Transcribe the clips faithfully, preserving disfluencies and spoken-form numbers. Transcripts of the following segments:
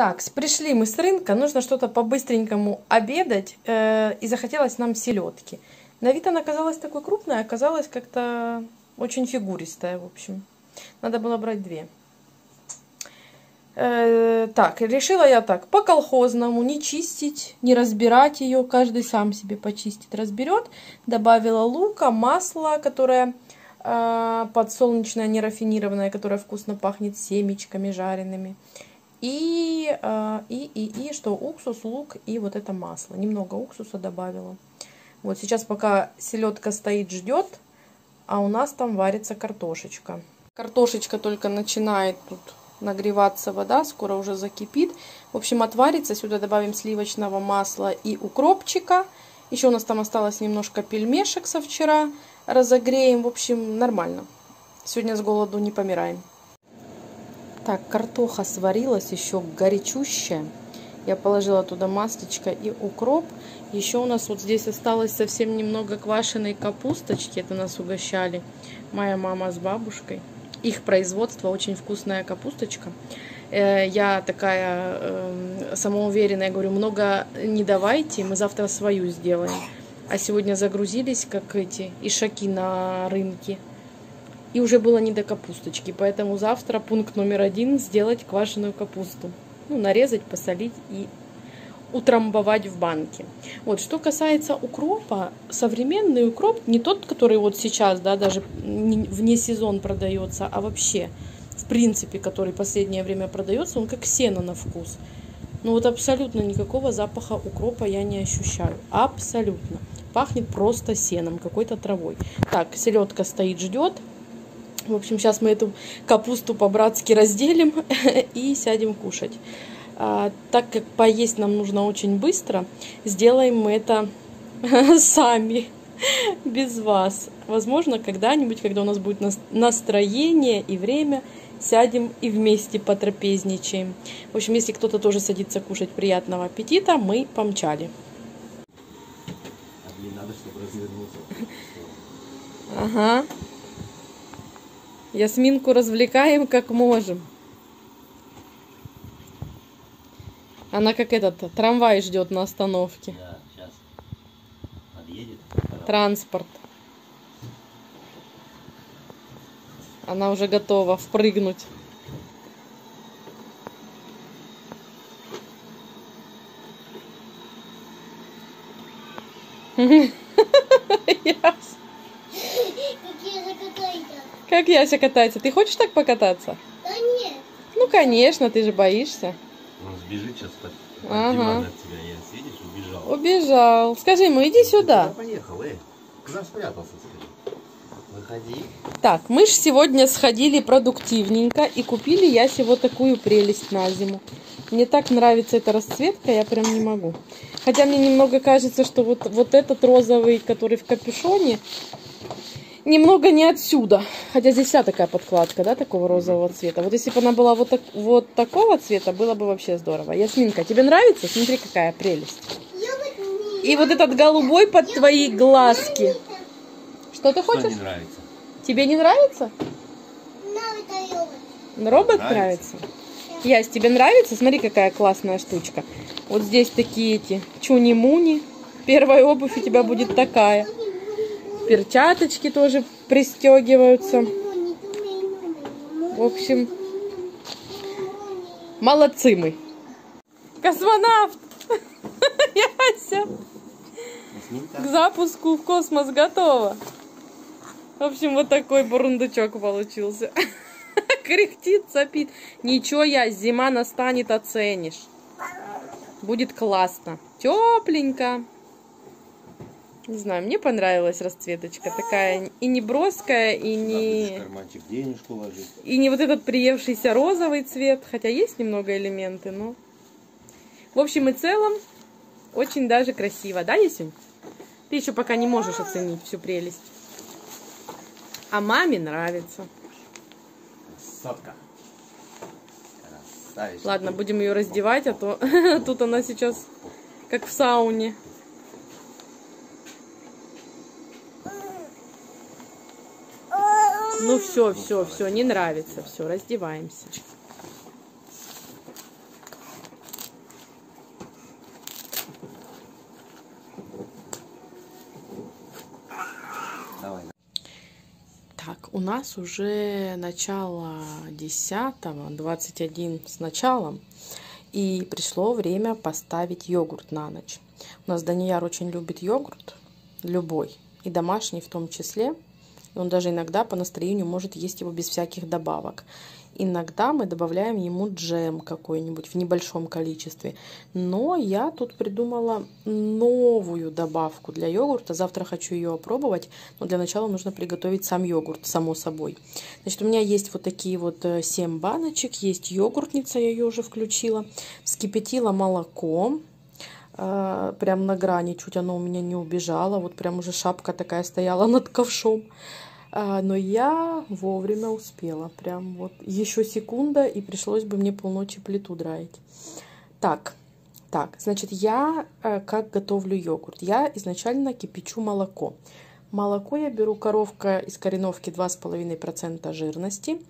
Так, пришли мы с рынка, нужно что-то по-быстренькому обедать, э, и захотелось нам селедки. На вид она казалась такой крупная, оказалась как-то очень фигуристая, в общем. Надо было брать две. Э, так, решила я так, по-колхозному, не чистить, не разбирать ее, каждый сам себе почистит, разберет. Добавила лука, масло, которое э, подсолнечное, нерафинированное, которое вкусно пахнет семечками жареными. И, и, и, и что? Уксус, лук и вот это масло. Немного уксуса добавила. Вот сейчас пока селедка стоит, ждет, а у нас там варится картошечка. Картошечка только начинает тут нагреваться, вода скоро уже закипит. В общем, отварится. Сюда добавим сливочного масла и укропчика. Еще у нас там осталось немножко пельмешек со вчера. Разогреем. В общем, нормально. Сегодня с голоду не помираем. Так, картоха сварилась, еще горячущая. Я положила туда маслечко и укроп. Еще у нас вот здесь осталось совсем немного квашеной капусточки. Это нас угощали моя мама с бабушкой. Их производство, очень вкусная капусточка. Я такая самоуверенная, говорю, много не давайте, мы завтра свою сделаем. А сегодня загрузились, как эти ишаки на рынке. И уже было не до капусточки, поэтому завтра пункт номер один – сделать квашеную капусту. Ну, нарезать, посолить и утрамбовать в банке. Вот, что касается укропа, современный укроп, не тот, который вот сейчас, да, даже вне сезон продается, а вообще, в принципе, который в последнее время продается, он как сено на вкус. Ну, вот абсолютно никакого запаха укропа я не ощущаю. Абсолютно. Пахнет просто сеном, какой-то травой. Так, селедка стоит, ждет. В общем, сейчас мы эту капусту по-братски разделим и сядем кушать. А, так как поесть нам нужно очень быстро, сделаем мы это сами, без вас. Возможно, когда-нибудь, когда у нас будет настроение и время, сядем и вместе потрапезничаем. В общем, если кто-то тоже садится кушать, приятного аппетита, мы помчали. А, блин, надо, чтобы развернулся. Ага. Ясминку развлекаем как можем. Она как этот трамвай ждет на остановке. Да, сейчас подъедет. Транспорт. Она уже готова впрыгнуть. Как Яся катается? Ты хочешь так покататься? Да нет. Ну конечно, ты же боишься. Он сбежит сейчас под, под ага. Диван от тебя, Яс. Видишь, убежал. Убежал. Скажи ему, иди сюда. Куда поехал, эй? Куда спрятался, скажи? Выходи. Так, мы же сегодня сходили продуктивненько и купили Ясе вот такую прелесть на зиму. Мне так нравится эта расцветка, я прям не могу. Хотя мне немного кажется, что вот, вот этот розовый, который в капюшоне, немного не отсюда. Хотя здесь вся такая подкладка, да, такого розового цвета. Вот если бы она была вот, так, вот такого цвета, было бы вообще здорово. Ясминка, тебе нравится? Смотри, какая прелесть. И вот этот голубой под твои глазки. Что ты хочешь? Что не нравится? Тебе не нравится? Робот нравится? Ясь, тебе нравится? Смотри, какая классная штучка. Вот здесь такие эти чуни-муни. Первая обувь у тебя будет такая. Перчаточки тоже пристегиваются. В общем, молодцы мы. Космонавт! Яся! К запуску в космос готова. В общем, вот такой бурундучок получился. Кряхтит, сопит. Ничего, Ясь, зима настанет, оценишь. Будет классно. Тепленько. Не знаю, мне понравилась расцветочка. Такая и не броская, и не... И не вот этот приевшийся розовый цвет. Хотя есть немного элементы, но... В общем и целом, очень даже красиво. Да, Ясюнь? Ты еще пока не можешь оценить всю прелесть. А маме нравится. Красотка. Красавица. Ладно, будем ее раздевать, а то тут она сейчас как в сауне. Ну все, все, все, не нравится, все, раздеваемся. у нас уже начало десятого, двадцать один с началом, и пришло время поставить йогурт на ночь. У нас Данияр очень любит йогурт, любой, и домашний в том числе. Он даже иногда по настроению может есть его без всяких добавок. Иногда мы добавляем ему джем какой-нибудь в небольшом количестве. Но я тут придумала новую добавку для йогурта. Завтра хочу ее опробовать. Но для начала нужно приготовить сам йогурт, само собой. Значит, у меня есть вот такие вот семь баночек. Есть йогуртница, я ее уже включила. Вскипятила молоко. Прям на грани, чуть оно у меня не убежало, вот прям уже шапка такая стояла над ковшом. Но я вовремя успела, прям вот еще секунда, и пришлось бы мне полночи плиту драить. Так, так, значит, я как готовлю йогурт? Я изначально кипячу молоко. Молоко я беру Коровка из Кореновки два с половиной процента жирности.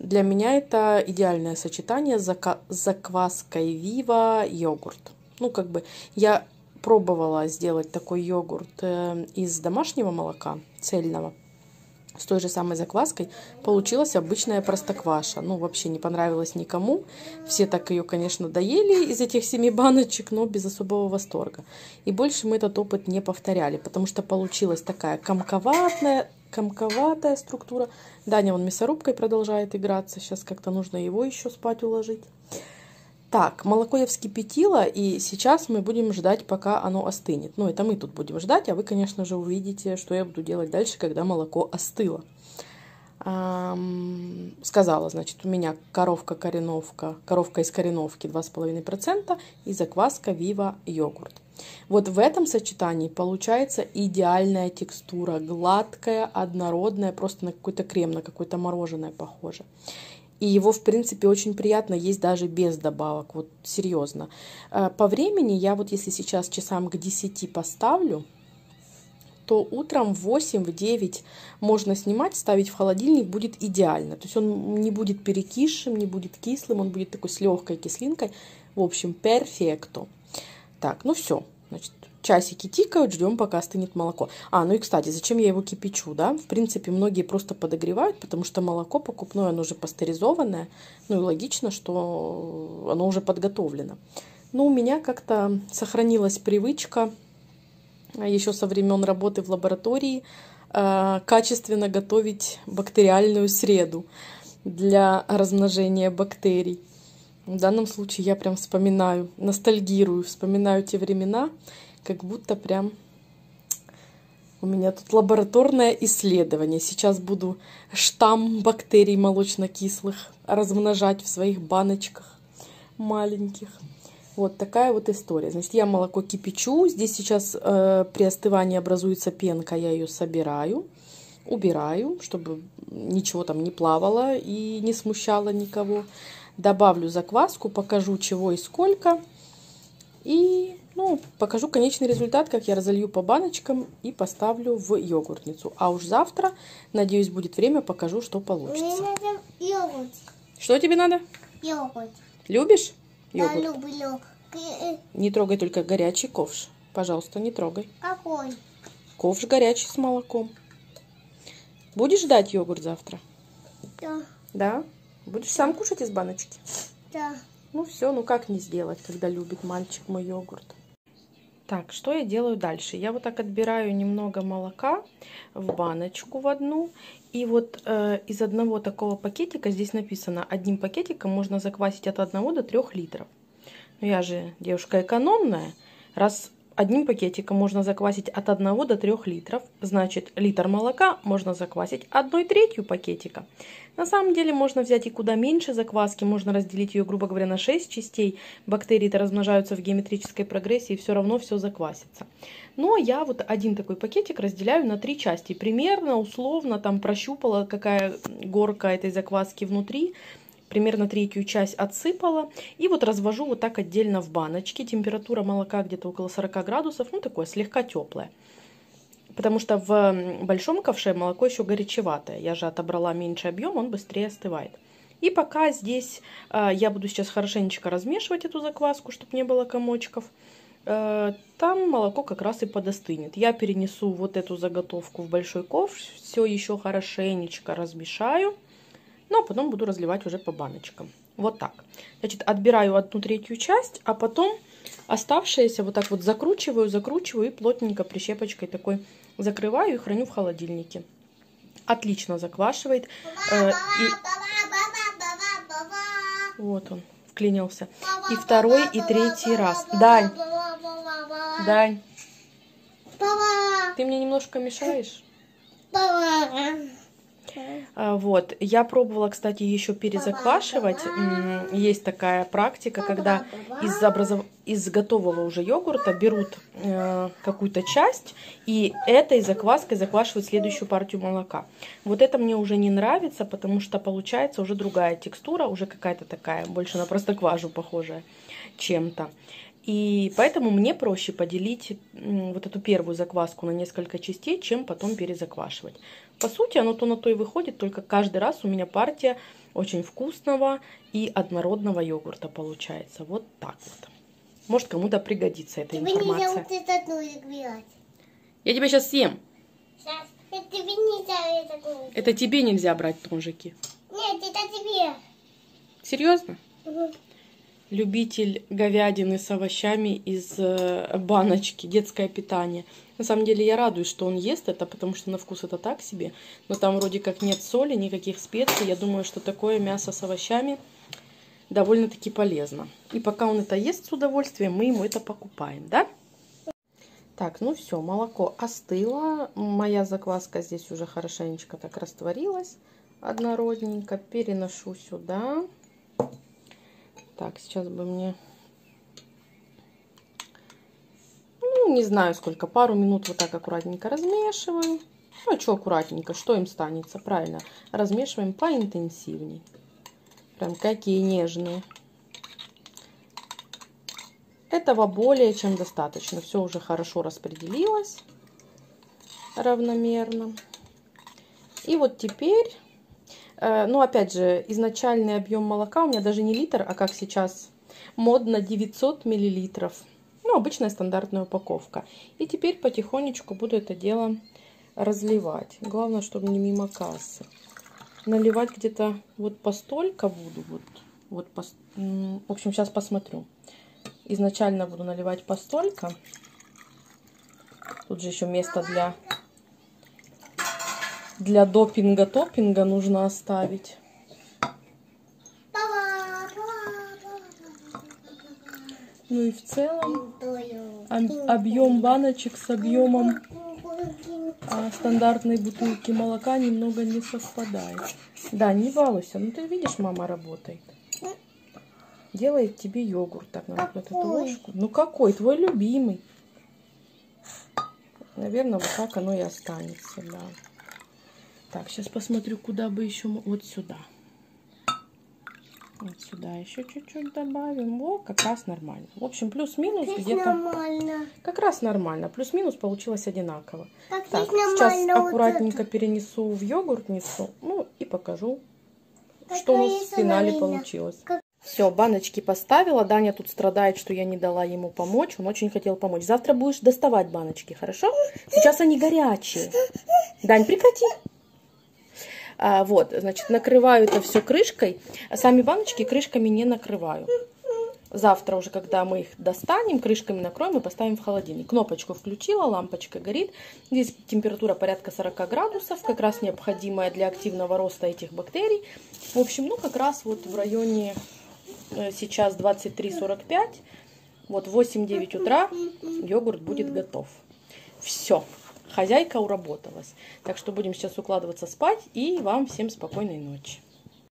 Для меня это идеальное сочетание с закваской Viva йогурт. Ну, как бы, я пробовала сделать такой йогурт из домашнего молока, цельного, с той же самой закваской. Получилась обычная простокваша. Ну, вообще не понравилась никому. Все так ее, конечно, доели из этих семи баночек, но без особого восторга. И больше мы этот опыт не повторяли, потому что получилась такая комковатная, комковатая структура. Даня, он мясорубкой продолжает играться. Сейчас как-то нужно его еще спать уложить. Так, молоко я вскипятила, и сейчас мы будем ждать, пока оно остынет. Ну, это мы тут будем ждать, а вы, конечно же, увидите, что я буду делать дальше, когда молоко остыло. Эм, сказала, значит, у меня коровка, кореновка, коровка из Кореновки два с половиной процента и закваска Viva йогурт. Вот в этом сочетании получается идеальная текстура, гладкая, однородная, просто на какой-то крем, на какое-то мороженое похоже. И его, в принципе, очень приятно есть даже без добавок, вот серьезно. По времени я вот если сейчас часам к десяти поставлю, то утром в восемь-девять можно снимать, ставить в холодильник, будет идеально. То есть он не будет перекисшим, не будет кислым, он будет такой с легкой кислинкой. В общем, перфекто. Так, ну все, значит, часики тикают, ждем, пока остынет молоко. А, ну и, кстати, зачем я его кипячу, да? В принципе, многие просто подогревают, потому что молоко покупное, оно уже пастеризованное. Ну и логично, что оно уже подготовлено. Но у меня как-то сохранилась привычка еще со времен работы в лаборатории э, качественно готовить бактериальную среду для размножения бактерий. В данном случае я прям вспоминаю, ностальгирую, вспоминаю те времена, как будто прям у меня тут лабораторное исследование. Сейчас буду штамм бактерий молочнокислых размножать в своих баночках маленьких. Вот такая вот история. Значит, я молоко кипячу. Здесь сейчас э, при остывании образуется пенка. Я ее собираю, убираю, чтобы ничего там не плавало и не смущало никого. Добавлю закваску, покажу чего и сколько. И... Ну, покажу конечный результат, как я разолью по баночкам и поставлю в йогуртницу. А уж завтра, надеюсь, будет время, покажу, что получится. Мне надо йогурт. Что тебе надо? Йогурт. Любишь йогурт? Я люблю. Не трогай только горячий ковш. Пожалуйста, не трогай. Какой? Ковш горячий с молоком. Будешь ждать йогурт завтра? Да. Да? Будешь сам кушать из баночки? Да. Ну все, ну как не сделать, когда любит мальчик мой йогурт. Так, что я делаю дальше? Я вот так отбираю немного молока в баночку в одну. И вот э, из одного такого пакетика, здесь написано, одним пакетиком можно заквасить от одного до трёх литров. Но я же девушка экономная. Раз одним пакетиком можно заквасить от одного до трёх литров, значит литр молока можно заквасить одной третью пакетика. На самом деле можно взять и куда меньше закваски, можно разделить ее, грубо говоря, на шесть частей. Бактерии-то размножаются в геометрической прогрессии, и все равно все заквасится. Но я вот один такой пакетик разделяю на три части. Примерно, условно, там прощупала, какая горка этой закваски внутри. Примерно третью часть отсыпала. И вот развожу вот так отдельно в баночке. Температура молока где-то около сорока градусов. Ну, такое слегка теплое. Потому что в большом ковше молоко еще горячеватое. Я же отобрала меньше объем, он быстрее остывает. И пока здесь э, я буду сейчас хорошенечко размешивать эту закваску, чтобы не было комочков. там молоко как раз и подостынет. Я перенесу вот эту заготовку в большой ковш, все еще хорошенечко размешаю, но потом буду разливать уже по баночкам. Вот так. Значит, отбираю одну третью часть, а потом оставшиеся вот так вот закручиваю, закручиваю и плотненько прищепочкой такой закрываю и храню в холодильнике. Отлично заквашивает. Э, и... Вот он вклинился. И второй, и третий раз. Дань, Дань, ты мне немножко мешаешь? Вот, я пробовала, кстати, еще перезаквашивать. Есть такая практика, когда из, образов... из готового уже йогурта берут э, какую-то часть и этой закваской заквашивают следующую партию молока. Вот это мне уже не нравится, потому что получается уже другая текстура, уже какая-то такая, больше на простоквашу похожая чем-то. И поэтому мне проще поделить вот эту первую закваску на несколько частей, чем потом перезаквашивать. По сути, оно то на то и выходит, только каждый раз у меня партия очень вкусного и однородного йогурта получается. Вот так вот. Может, кому-то пригодится эта информация. Тебе нельзя вот этот нолик. Я тебя сейчас съем. Сейчас. Это тебе нельзя этот нолик. Это тебе нельзя брать ножики. Нет, это тебе. Серьезно? Угу. Любитель говядины с овощами из баночки, детское питание. На самом деле я радуюсь, что он ест это, потому что на вкус это так себе. Но там вроде как нет соли, никаких специй. Я думаю, что такое мясо с овощами довольно-таки полезно. И пока он это ест с удовольствием, мы ему это покупаем, да? Так, ну все, молоко остыло. Моя закваска здесь уже хорошенечко так растворилась. Однородненько переношу сюда. Так, сейчас бы мне, ну, не знаю сколько, пару минут вот так аккуратненько размешиваю. Ну, а что аккуратненько, что им станется, правильно? Размешиваем поинтенсивней. Прям какие нежные. Этого более чем достаточно. Все уже хорошо распределилось равномерно. И вот теперь... Ну, опять же, изначальный объем молока у меня даже не литр, а как сейчас модно девятьсот миллилитров. Ну, обычная стандартная упаковка. И теперь потихонечку буду это дело разливать. Главное, чтобы не мимо кассы. Наливать где-то вот постолько буду. Вот, вот по... В общем, сейчас посмотрю. Изначально буду наливать постолько. Тут же еще место для... Для допинга-топинга нужно оставить. Ну и в целом объем баночек с объемом стандартной бутылки молока немного не совпадает. Да, не балуйся. Ну ты видишь, мама работает. Делает тебе йогурт. Так, надо вот эту ложку. Ну какой? Твой любимый. Наверное, вот так оно и останется, да. Так, сейчас посмотрю, куда бы еще... Вот сюда. Вот сюда еще чуть-чуть добавим. О, как раз нормально. В общем, плюс-минус где-то... Как раз нормально. Плюс-минус получилось одинаково. Как так, сейчас аккуратненько вот перенесу в йогуртницу. Ну, и покажу, как что у нас в финале нормально получилось. Как... Все, баночки поставила. Даня тут страдает, что я не дала ему помочь. Он очень хотел помочь. Завтра будешь доставать баночки, хорошо? Сейчас они горячие. Дань, прикати. Вот, значит, накрываю это все крышкой. Сами баночки крышками не накрываю. Завтра уже, когда мы их достанем, крышками накроем и поставим в холодильник. Кнопочку включила, лампочка горит. Здесь температура порядка сорока градусов, как раз необходимая для активного роста этих бактерий. В общем, ну как раз вот в районе сейчас двадцать три сорок пять, вот восемь-девять утра йогурт будет готов. Все. Хозяйка уработалась. Так что будем сейчас укладываться спать, и вам всем спокойной ночи.